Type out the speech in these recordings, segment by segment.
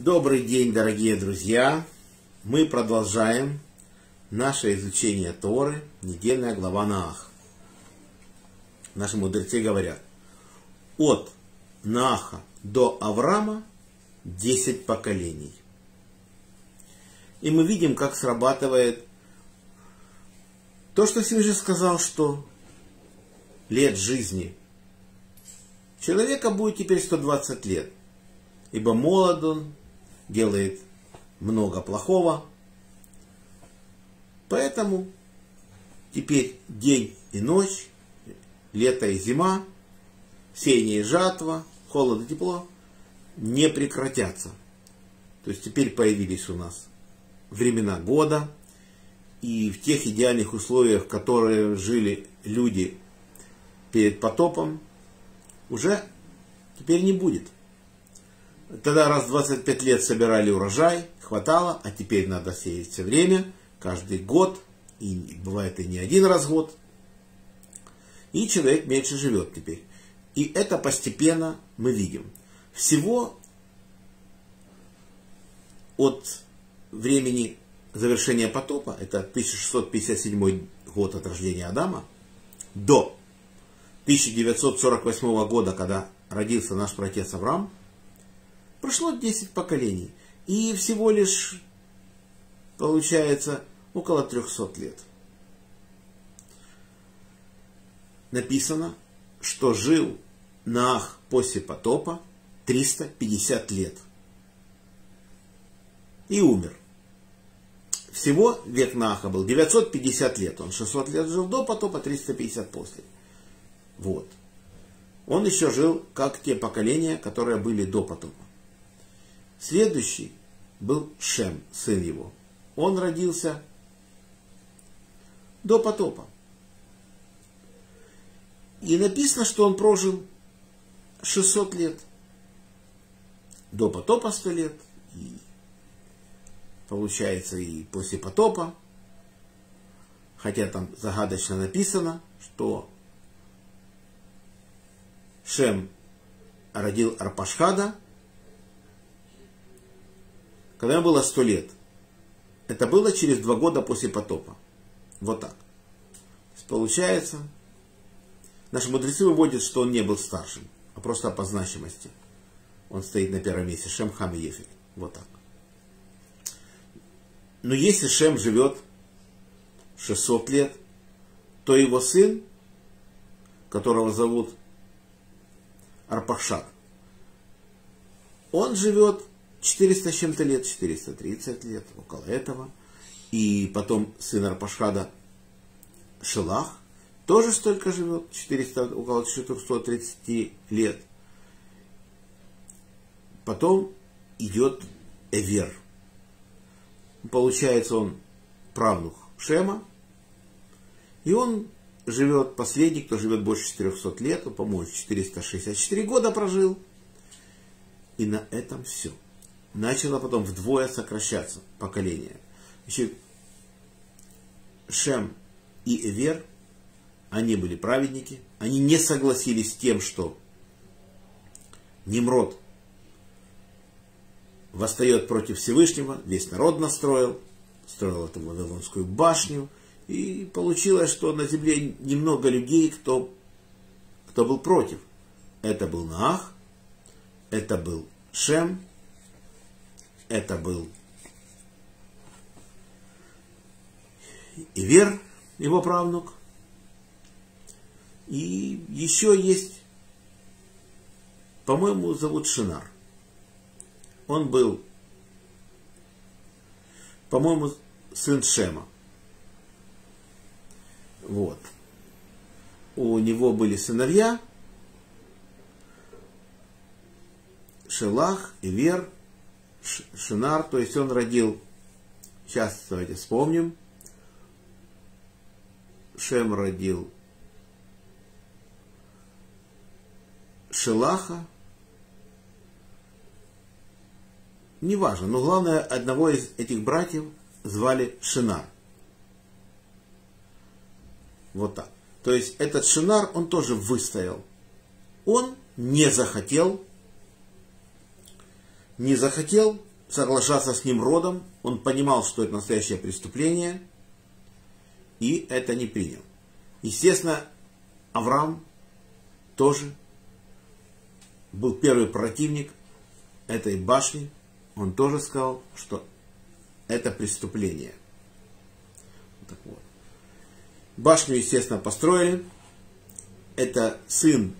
Добрый день, дорогие друзья! Мы продолжаем наше изучение Торы, недельная глава Ноах. Наши мудрецы говорят, от Ноаха до Авраама 10 поколений. И мы видим, как срабатывает то, что Всевышний сказал, что лет жизни человека будет теперь 120 лет, ибо молод он, делает много плохого. Поэтому теперь день и ночь, лето и зима, сеяние и жатва, холод и тепло не прекратятся. То есть теперь появились у нас времена года, и в тех идеальных условиях, в которых жили люди перед потопом, уже теперь не будет. Тогда раз в 25 лет собирали урожай, хватало, а теперь надо сеять все время, каждый год, и бывает и не один раз в год. И человек меньше живет теперь. И это постепенно мы видим. Всего от времени завершения потопа, это 1657 год от рождения Адама, до 1948 года, когда родился наш праотец Авраам, прошло 10 поколений, и всего лишь, получается, около 300 лет. Написано, что жил Ноах после потопа 350 лет. И умер. Всего век Ноаха был 950 лет. Он 600 лет жил до потопа, 350 после. Вот. Он еще жил, как те поколения, которые были до потопа. Следующий был Шем, сын его. Он родился до потопа. И написано, что он прожил 600 лет. До потопа 100 лет. И получается и после потопа. Хотя там загадочно написано, что Шем родил Арпашхада, когда ему было 100 лет. Это было через 2 года после потопа. Вот так. Получается, наши мудрецы выводят, что он не был старшим, а просто по значимости. Он стоит на первом месте. Шем, Хам и Ефель. Вот так. Но если Шем живет 600 лет, то его сын, которого зовут Арпашад, он живет 400 с чем-то лет, 430 лет, около этого. И потом сын Арпашада Шелах тоже столько живет, 400, около 430 лет. Потом идет Эвер. Получается, он правнук Шема. И он живет, последний, кто живет больше 400 лет, он, по-моему, 464 года прожил. И на этом все. Начало потом вдвое сокращаться поколение. Еще Шем и Эвер, они были праведники, они не согласились с тем, что Нимрод восстает против Всевышнего, весь народ настроил, строил эту Вавилонскую башню, и получилось, что на земле немного людей, кто был против. Это был Ноах, это был Шем, это был Ивер, его правнук. И еще есть, по-моему, зовут Шинар. Он был, по-моему, сын Шема. Вот. У него были сыновья. Шелах, Ивер, Шинар, то есть он родил, сейчас давайте вспомним, Шем родил Шелаха, неважно, но главное, одного из этих братьев звали Шинар. Вот так. То есть этот Шинар, он тоже выстоял. Он не захотел соглашаться с Нимродом, он понимал, что это настоящее преступление, и это не принял. Естественно, Авраам тоже был первый противник этой башни, он тоже сказал, что это преступление. Так вот. Башню, естественно, построили. Это сын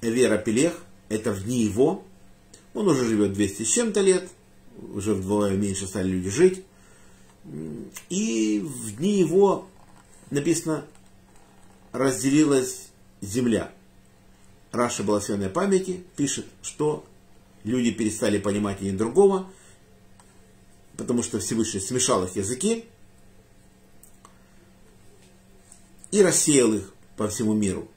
Эвера Пелех, это в дни его. Он уже живет 200 с чем-то лет, уже вдвое меньше стали люди жить. И в дни его, написано, разделилась земля. Раша благословенной памяти пишет, что люди перестали понимать один другого, потому что Всевышний смешал их языки и рассеял их по всему миру.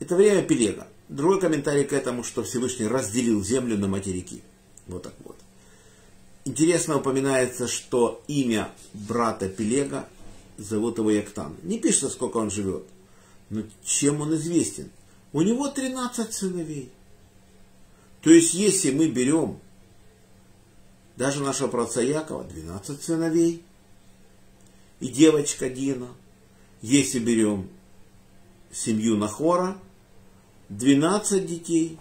Это время Пелега. Другой комментарий к этому, что Всевышний разделил землю на материки. Вот так вот. Интересно упоминается, что имя брата Пелега, зовут его Яктан. Не пишется, сколько он живет, но чем он известен. У него 13 сыновей. То есть, если мы берем даже нашего праотца Якова, 12 сыновей, и девочка Дина, если берем семью Нахора, 12 детей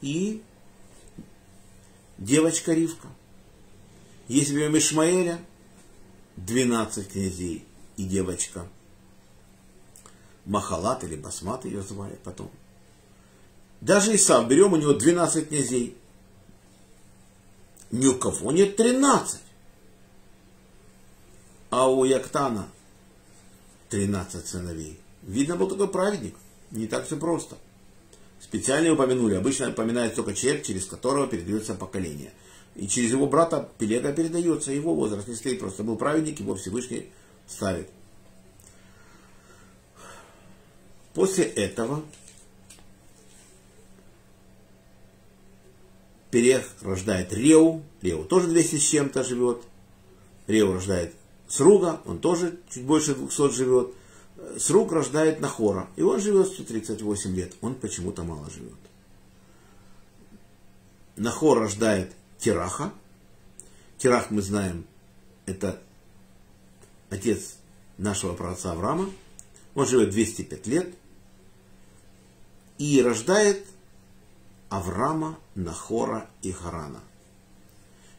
и девочка Ривка. Если берем Ишмаэля, 12 князей и девочка Махалат или Басмат ее звали потом. Даже Исав берем, у него 12 князей. Ни у кого нет 13. А у Яктана 13 сыновей. Видно, был такой праведник. Не так все просто. Специально упомянули. Обычно упоминает только человек, через которого передается поколение. И через его брата Пелега передается. Его возраст не стоит. Просто был праведник, его Всевышний ставит. После этого Перех рождает Реу. Реу тоже 200 с чем-то живет. Реу рождает Сруга. Он тоже чуть больше 200 живет. Сруг рождает Нахора. И он живет 138 лет. Он почему-то мало живет. Нахор рождает Тераха. Терах, мы знаем, это отец нашего праотца Авраама. Он живет 205 лет. И рождает Авраама, Нахора и Харана.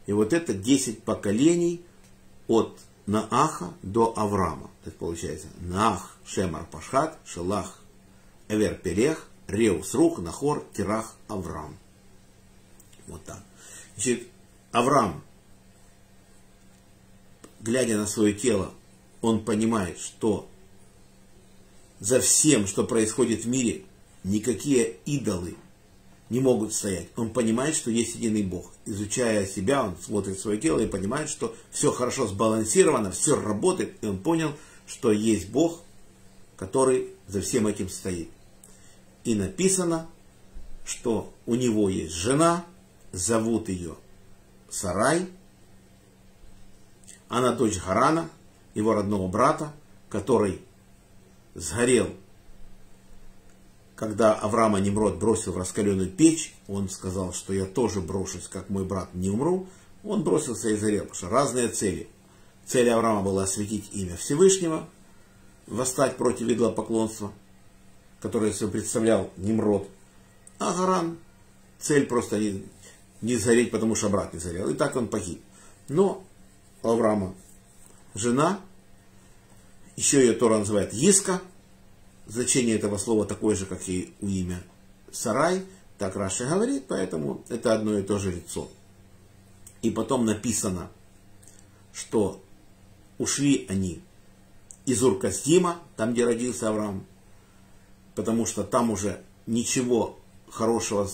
И вот это 10 поколений от Нааха до Авраама. Так получается. Наах, Шем, Арпашхад, Шелах, Эвер, Перех, Реу, Сруг, Нахор, Терах, Авраам. Вот так. Значит, Авраам, глядя на свое тело, он понимает, что за всем, что происходит в мире, никакие идолы не могут стоять. Он понимает, что есть единый Бог. Изучая себя, он смотрит свое тело и понимает, что все хорошо сбалансировано, все работает. И он понял, что есть Бог, который за всем этим стоит. И написано, что у него есть жена, зовут ее Сарай. Она дочь Харана, его родного брата, который сгорел. Когда Авраама Нимрод бросил в раскаленную печь, он сказал, что я тоже брошусь, как мой брат, не умру. Он бросился и сгорел, потому что разные цели. Цель Авраама была осветить имя Всевышнего, восстать против идолопоклонства, которое себе представлял Нимрод. А Харан, цель просто не сгореть, потому что брат не сгорел. И так он погиб. Но у Авраама жена, еще ее Тора называет Иска. Значение этого слова такое же, как и у имя Сарай, так Раша говорит, поэтому это одно и то же лицо. И потом написано, что ушли они из Ур-Касдима, там где родился Авраам, потому что там уже ничего хорошего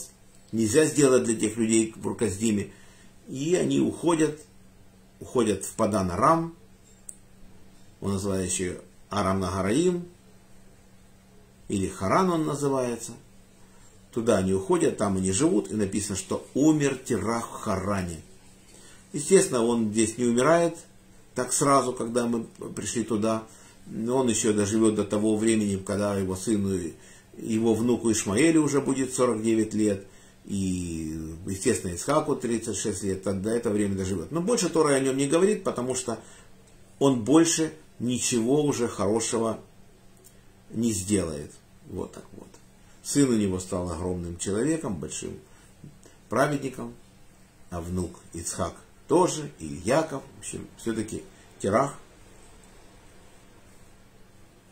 нельзя сделать для тех людей в Ур-Касдиме, и они уходят в Падан-Арам, он называет еще Арам-Нагараим, или Харан он называется. Туда они уходят, там они живут. И написано, что умер Терах в Харане. Естественно, он здесь не умирает так сразу, когда мы пришли туда. Но он еще доживет до того времени, когда его сыну, его внуку Ишмаэлю уже будет 49 лет. и, естественно, Ицхаку 36 лет, тогда это время доживет. Но больше Тора о нем не говорит, потому что он больше ничего уже хорошего не сделает. Вот так вот. Сын у него стал огромным человеком, большим праведником, а внук Ицхак тоже, и Яков. В общем, все-таки Терах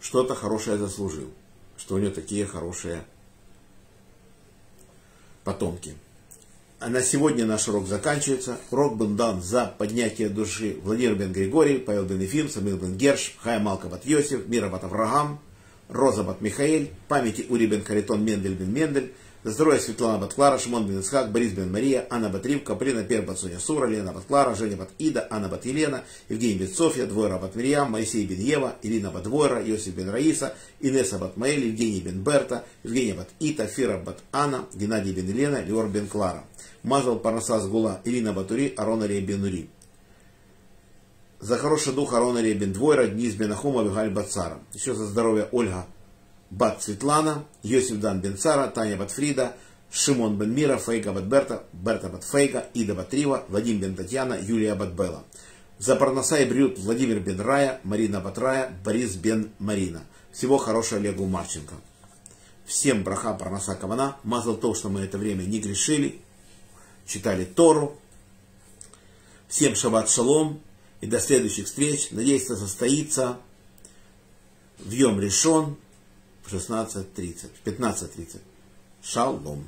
что-то хорошее заслужил, что у него такие хорошие потомки. А на сегодня наш урок заканчивается. Урок был дан за поднятие души Владимир бен Григорий, Павел бен Ефим, Самил бен Герш, Хайм Алка бат Йосиф, Мира бат Авраам, Роза бат Михаэль, памяти Ури бен Харитон, Мендель бен Мендель, за здоровье Светлана бат Клара, Шимон бен Исхак, Борис бен Мария, Анна бат Ривка, Прина Пер бат Соня Сура, Лена бат Клара, Женя бат Ида, Анна бат Елена, Евгений бен Софья, Двойра бат Мирьям, Моисей бен Ева, Ирина бат Двойра, Йосиф бен Раиса, Инесса бат Маэль, Евгений бен Берта, Евгения бат Ита, Фира бат Анна, Геннадий бен Елена, Леор бен Клара. Мазал Парнасас Гула, Ирина Батури, Арон Ария бен Нури. За хороший дух Арон Ария бен Двойра, Днис бен Ахума, Вигаль бат Сара. Еще за здоровье Ольга бат Светлана, Йосиф дан бен Сара, Таня бат Фрида, Шимон бен Мира, Фейга бат Берта, Берта бат Фейга, Ида бат Рива, Вадим бен Татьяна, Юлия бат Белла. За Парнаса и Брют Владимир бен Рая, Марина бат Рая, Борис бен Марина. Всего хорошего Олегу Марченко. Всем браха Парнаса Кавана. Мазал то, что мы это время не грешили, читали Тору. Всем шаббат шалом. И до следующих встреч. Надеюсь, это состоится в Йом Ришон в 16:30, в 15:30. Шалом.